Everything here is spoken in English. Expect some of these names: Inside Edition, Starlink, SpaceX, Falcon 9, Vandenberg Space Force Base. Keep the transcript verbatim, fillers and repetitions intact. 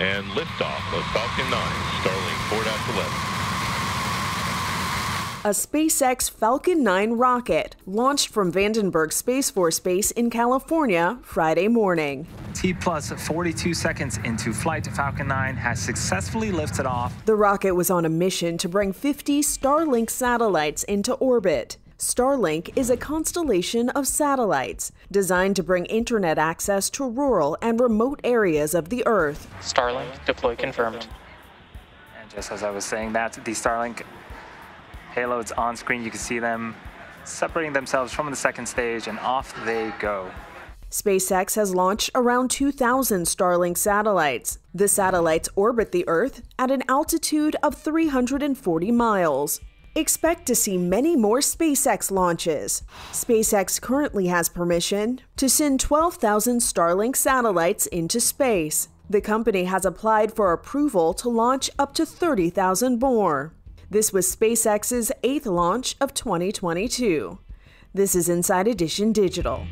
and liftoff of Falcon nine Starlink four eleven. A SpaceX Falcon nine rocket launched from Vandenberg Space Force Base in California Friday morning. T-plus forty-two seconds into flight, Falcon nine has successfully lifted off. The rocket was on a mission to bring fifty Starlink satellites into orbit. Starlink is a constellation of satellites designed to bring internet access to rural and remote areas of the Earth. Starlink deploy confirmed. And just as I was saying that, the Starlink payloads on screen, you can see them separating themselves from the second stage, and off they go. SpaceX has launched around two thousand Starlink satellites. The satellites orbit the Earth at an altitude of three hundred forty miles. Expect to see many more SpaceX launches. SpaceX currently has permission to send twelve thousand Starlink satellites into space. The company has applied for approval to launch up to thirty thousand more. This was SpaceX's eighth launch of twenty twenty-two. This is Inside Edition Digital.